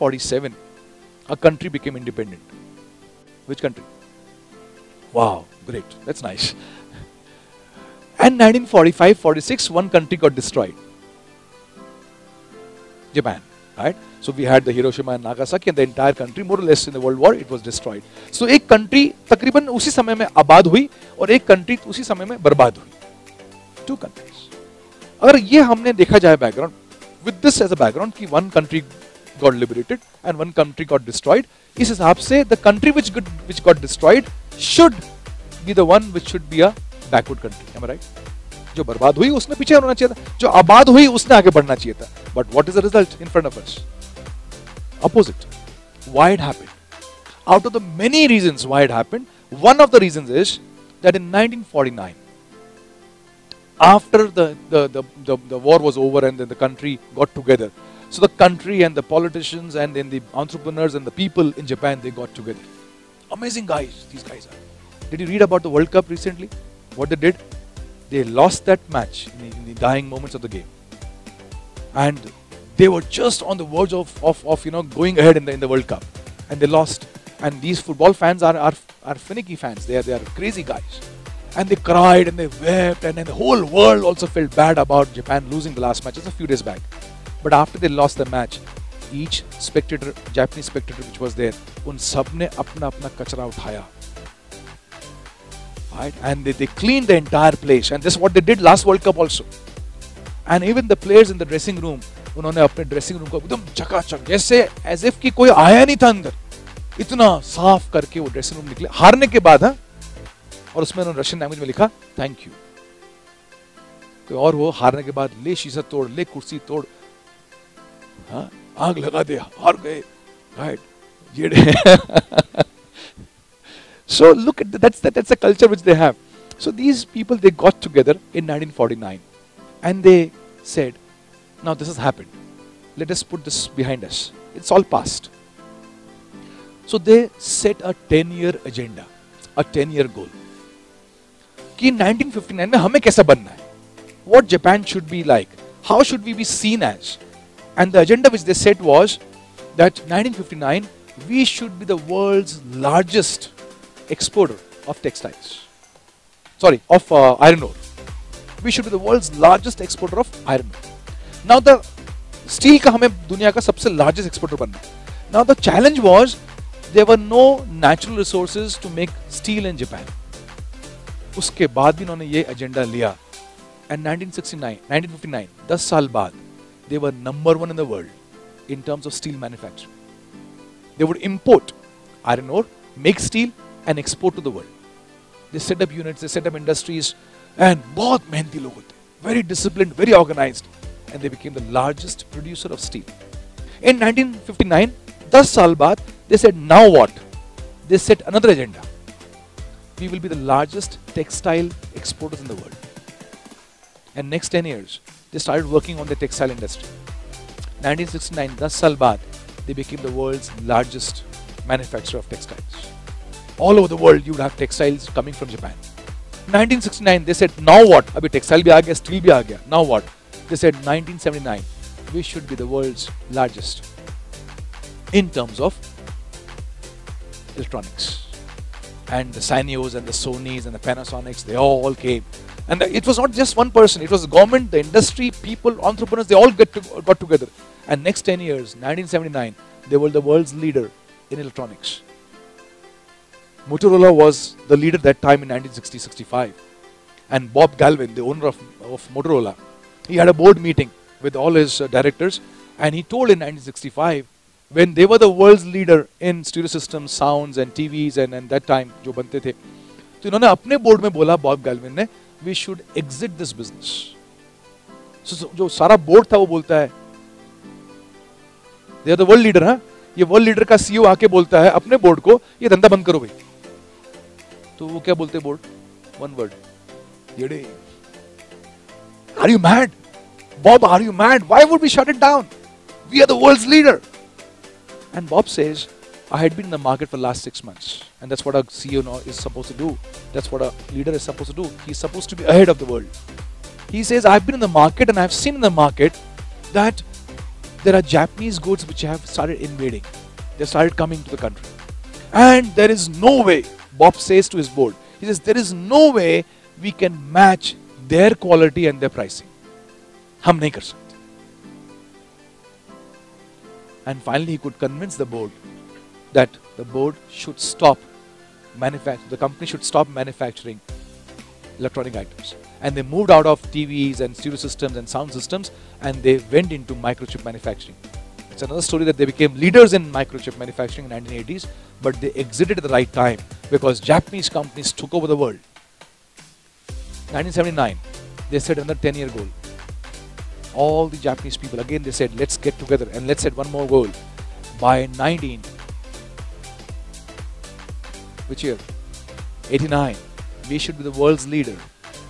1947, a country became independent. Which country? Wow, great. That's nice. And 1945-46, one country got destroyed. Japan, right? So we had the Hiroshima and Nagasaki, and the entire country, more or less in the World War, it was destroyed. So एक country तकरीबन उसी समय में आबाद हुई और एक country उसी समय में बर्बाद हुई. Two countries. अगर ये हमने देखा जाए background, with this as a background कि one country got liberated and one country got destroyed, इस हिसाब से the country which got destroyed should be the one which should be a backward country. Am I right? जो बर्बाद हुई उसने पीछे होना चाहिए था, जो आबाद हुई उसने आगे बढ़ना चाहिए था. But what is the result in front of us? Opposite. Why it happened? Out of the many reasons why it happened, one of the reasons is that in 1949, after the war was over and then the country got together, so the country and the politicians and then the entrepreneurs and the people in Japan, they got together. Amazing guys, these guys are. Did you read about the World Cup recently? What they did? They lost that match in the dying moments of the game. And they were just on the verge of you know, going ahead in the World Cup. And they lost. And these football fans are finicky fans. They are crazy guys. And they cried and they wept, and then the whole world also felt bad about Japan losing the last match. It's a few days back. But after they lost the match, each spectator, Japanese spectator which was there, un sab ne apna kachra uthaya. Right? And they cleaned the entire place. And this is what they did last World Cup also. And even the players in the dressing room, उन्होंने अपने dressing room को एकदम चकाचक जैसे as if कि कोई आया नहीं था अंदर, इतना साफ करके वो ड्रेसिंग रूम निकले हारने के बाद. हाँ, और उसमें उन्होंने रशियन लैंग्वेज में लिखा थैंक यू. और वो हारने के बाद ले शीशा तोड़, ले कुर्सी तोड़, हाँ, आग लगा दे, हार गए, राइट, ये. So look at that's the culture which they have. So these people, they got together in 1949 and they said, now this has happened. Let us put this behind us. It's all past. So they set a 10-year agenda, a 10-year goal. कि 1959 में हमें कैसा बनना है? What Japan should be like? How should we be seen as? And the agenda which they set was that 1959 we should be the world's largest exporter of textiles. Sorry, of iron ore. We should be the world's largest exporter of iron ore. Now the steel का हमें दुनिया का सबसे largest exporter बनना. Now the challenge was there were no natural resources to make steel in Japan. उसके बाद भी उन्होंने ये agenda लिया. And 1959, 10 साल बाद, they were #1 in the world in terms of steel manufacturing. They would import iron ore, make steel, and export to the world. They set up units, they set up industries, and बहुत मेहनती लोग होते, very disciplined, very organized. And they became the largest producer of steel. In 1959, 10 साल बाद, they said, now what? They set another agenda. We will be the largest textile exporters in the world. And next 10 years, they started working on the textile industry. 1969, 10 साल बाद, they became the world's largest manufacturer of textiles. All over the world, you would have textiles coming from Japan. 1969, they said, now what? Abhi textile bhi aa gaya, steel bhi aa gaya. Now what? They said 1979, we should be the world's largest in terms of electronics. And the Sanyos and the Sonys and the Panasonics, they all came. And it was not just one person, it was the government, the industry, people, entrepreneurs, they all got together. And next 10 years, 1979, they were the world's leader in electronics. Motorola was the leader that time in 1960-65. And Bob Galvin, the owner of Motorola, he had a board meeting with all his directors, and he told in 1965, when they were the world's leader in stereo systems, sounds and TVs and that time, जो बनते थे, तो इन्होंने अपने board में बोला Bob Galvin ने, we should exit this business. So जो सारा board था वो बोलता है, they are the world leader, हाँ? ये world leader का CEO आके बोलता है अपने board को, ये धंधा बंद करो भाई. तो वो क्या बोलते board? One word. येरे. Are you mad? Bob, are you mad? Why would we shut it down? We are the world's leader. And Bob says, I had been in the market for the last 6 months. And that's what a CEO now is supposed to do. That's what a leader is supposed to do. He's supposed to be ahead of the world. He says, I've been in the market and I've seen in the market that there are Japanese goods which have started invading. They started coming to the country. And there is no way, Bob says to his board, he says, there is no way we can match their quality and their pricing. Hum nahi kar sakte. And finally he could convince the board that the board should stop manufacturing, the company should stop manufacturing electronic items. And they moved out of TVs and stereo systems and sound systems, and they went into microchip manufacturing. It's another story that they became leaders in microchip manufacturing in the 1980s, but they exited at the right time because Japanese companies took over the world. 1979, they set another 10-year goal. All the Japanese people, again they said, let's get together and let's set one more goal. By 89, we should be the world's leader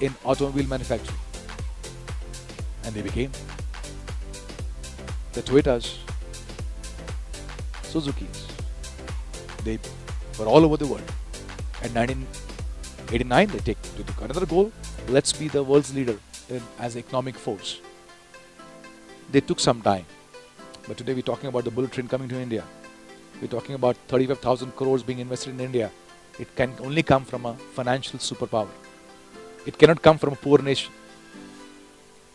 in automobile manufacturing. And they became. The Toyotas, Suzukis, they were all over the world. In 1989, they took another goal, let's be the world's leader as an economic force. They took some time, but today we're talking about the bullet train coming to India. We're talking about 35,000 crores being invested in India. It can only come from a financial superpower. It cannot come from a poor nation.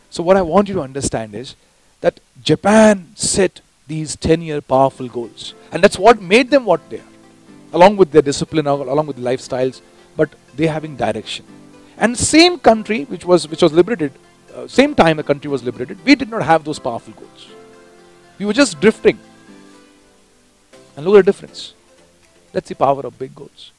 So what I want you to understand is that Japan set these 10-year powerful goals. And that's what made them what they are. Along with their discipline, along with their lifestyles, but they having direction. And same country which was liberated, same time a country was liberated, we did not have those powerful goals. We were just drifting. And look at the difference. That's the power of big goals.